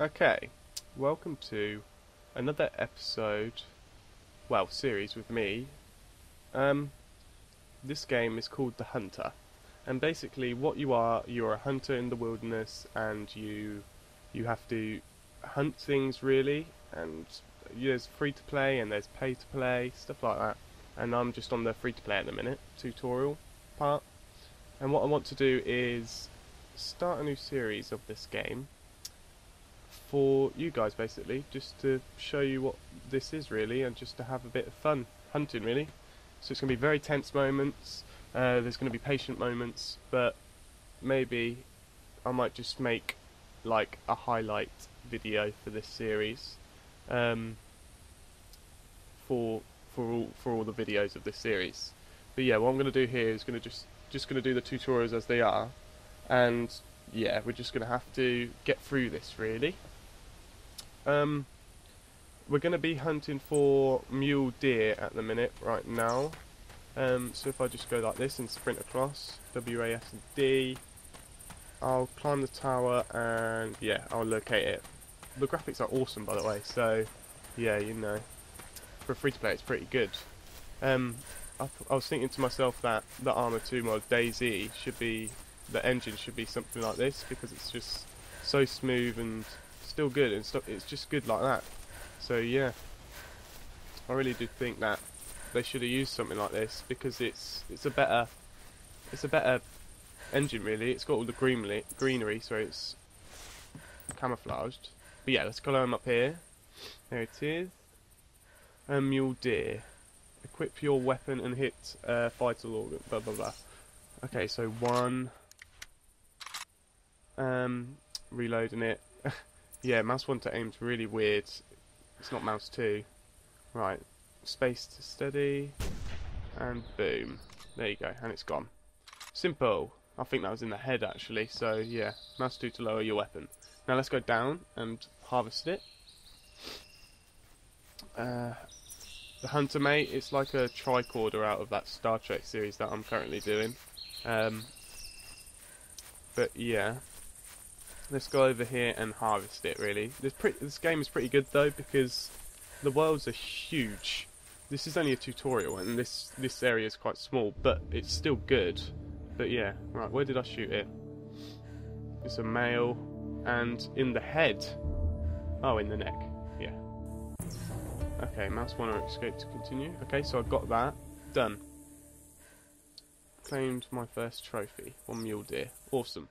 Okay, welcome to another episode, well, series with me. This game is called The Hunter, and basically what you are, you're a hunter in the wilderness, and you have to hunt things really, and there's free to play and there's pay to play, stuff like that, and I'm just on the free to play at the minute, tutorial part. And what I want to do is start a new series of this game for you guys, basically just to show you what this is really, and just to have a bit of fun hunting really. So it's going to be very tense moments, there's going to be patient moments, but maybe I might just make like a highlight video for this series, for all the videos of this series. But yeah, what I'm going to do here is going to just going to do the tutorials as they are, and yeah, we're just going to have to get through this really. We're going to be hunting for mule deer at the minute right now. So if I just go like this and sprint across, WASD, I'll climb the tower and yeah, I'll locate it. The graphics are awesome by the way, so yeah, you know, for free to play it's pretty good. I was thinking to myself that the Armour 2 mod DayZ should be, the engine should be something like this, because it's just so smooth and still good and stuff. It's just good like that. So yeah, I really do think that they should have used something like this, because it's a better engine really. It's got all the greenery, so it's camouflaged. But yeah, let's climb up here. There it is. A mule deer. Equip your weapon and hit vital organ. Blah blah blah. Okay, so one. Reloading it. Yeah, mouse 1 to aim's really weird. It's not mouse 2. Right, space to steady, and boom. There you go, and it's gone. Simple. I think that was in the head actually, so yeah, mouse 2 to lower your weapon. Now let's go down and harvest it. The Hunter, mate, it's like a tricorder out of that Star Trek series that I'm currently doing. But yeah, let's go over here and harvest it really. This game is pretty good though, because the worlds are huge. This is only a tutorial and this area is quite small, but it's still good. But yeah, right, where did I shoot it? It's a male, and in the head. Oh, in the neck, yeah. Okay, mouse 1 or escape to continue. Okay, so I got that. Done. Claimed my first trophy. One mule deer. Awesome.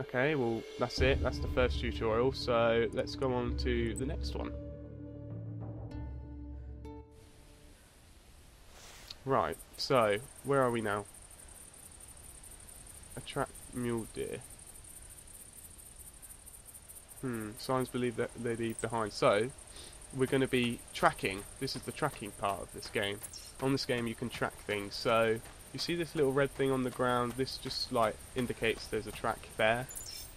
Okay, well, that's it. That's the first tutorial, so let's go on to the next one. Right, so, where are we now? Attract mule deer. Signs believe that they leave behind. So, we're going to be tracking. This is the tracking part of this game. On this game, you can track things. So, you see this little red thing on the ground? This just, like, indicates there's a track there.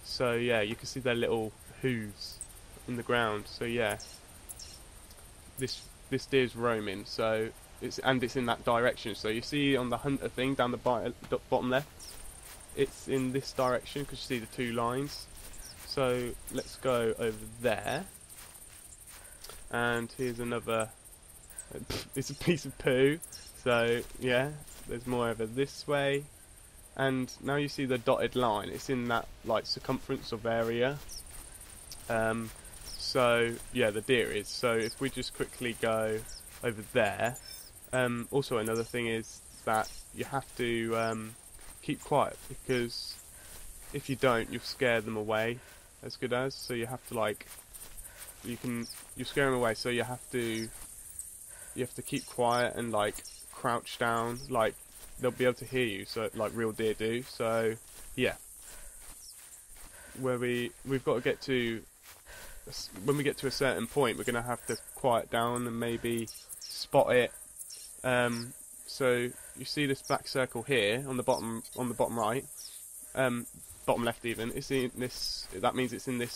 So, yeah, you can see their little hooves in the ground. So, yeah, this deer's roaming. So, it's in that direction. So, you see on the hunter thing down the bottom left, it's in this direction, because you see the two lines. So, let's go over there. And here's another... It's a piece of poo. So, yeah, there's more over this way. And now you see the dotted line. It's in that, like, circumference of area. So, yeah, the deer is. So if we just quickly go over there. Also, another thing is that you have to keep quiet, because if you don't, you'll scare them away as good as. So you have to, like, you scare them away, so you have to keep quiet and, like, crouch down, like, they'll be able to hear you, so, like real deer do. So yeah, where we've got to get to, when we get to a certain point, we're going to have to quiet down and maybe spot it. So you see this black circle here on the bottom right, bottom left even, it's in this, that means it's in this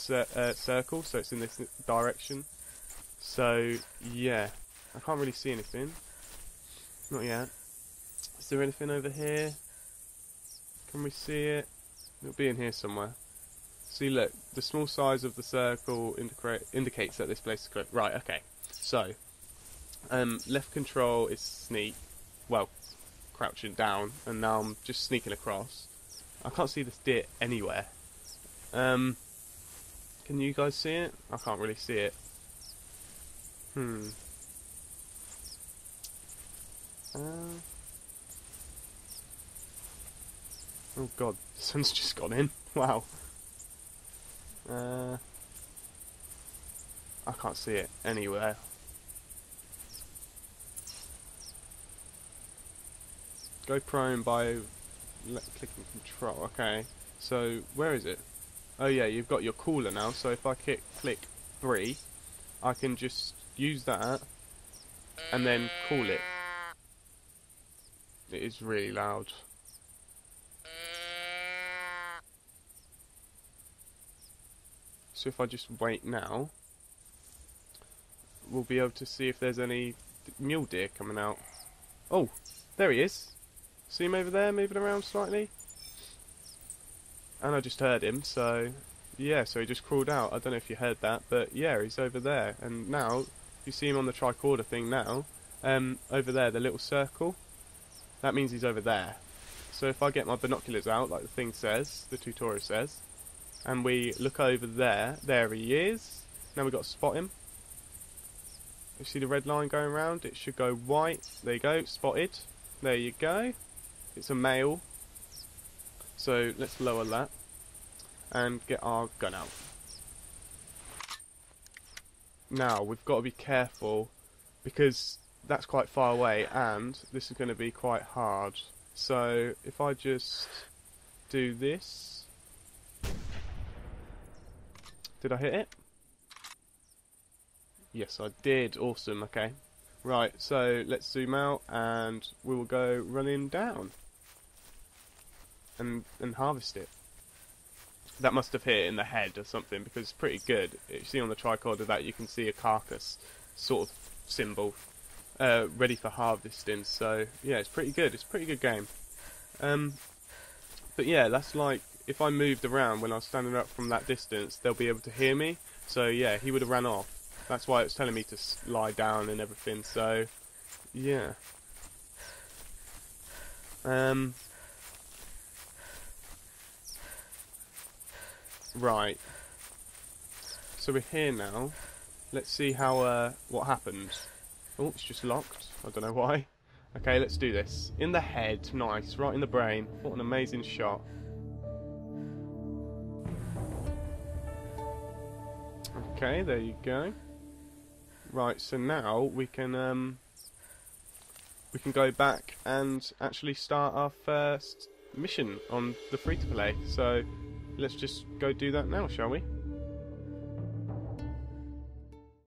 circle, so it's in this direction. So yeah, I can't really see anything. Not yet. Is there anything over here? Can we see it? It'll be in here somewhere. See, look, the small size of the circle indicates that this place is correct. Right, okay. So, left control is sneak. Well, crouching down, and now I'm just sneaking across. I can't see this deer anywhere. Can you guys see it? I can't really see it. Oh god, the sun's just gone in. Wow. I can't see it anywhere. Go prone by clicking control. Okay, so where is it? Oh yeah, you've got your cooler now, so if I click 3, I can just use that and then call it. It is really loud. So if I just wait now, we'll be able to see if there's any mule deer coming out. Oh, there he is. See him over there, moving around slightly? And I just heard him, so... yeah, so he just crawled out. I don't know if you heard that, but yeah, he's over there. And now, you see him on the tricorder thing now. Over there, the little circle. That means he's over there. So if I get my binoculars out, like the thing says, the tutorial says, and we look over there, there he is. Now we've got to spot him. You see the red line going round? It should go white. There you go, spotted. There you go. It's a male. So let's lower that and get our gun out. Now we've got to be careful because that's quite far away and this is going to be quite hard. So if I just do this. Did I hit it? Yes, I did. Awesome. Okay. Right, so let's zoom out and we will go running down and harvest it. That must have hit it in the head or something because it's pretty good. You see on the tricorder that you can see a carcass sort of symbol ready for harvesting. So yeah, it's pretty good. It's a pretty good game. But yeah, that's like, if I moved around when I was standing up from that distance, they'll be able to hear me. So yeah, he would have ran off. That's why it's telling me to lie down and everything. So yeah. Right. So we're here now. Let's see how what happened. Oh, it's just locked. I don't know why. Okay, let's do this. In the head, nice. Right in the brain. What an amazing shot. Okay, there you go. Right, so now we can go back and actually start our first mission on the free-to-play. So let's just go do that now, shall we?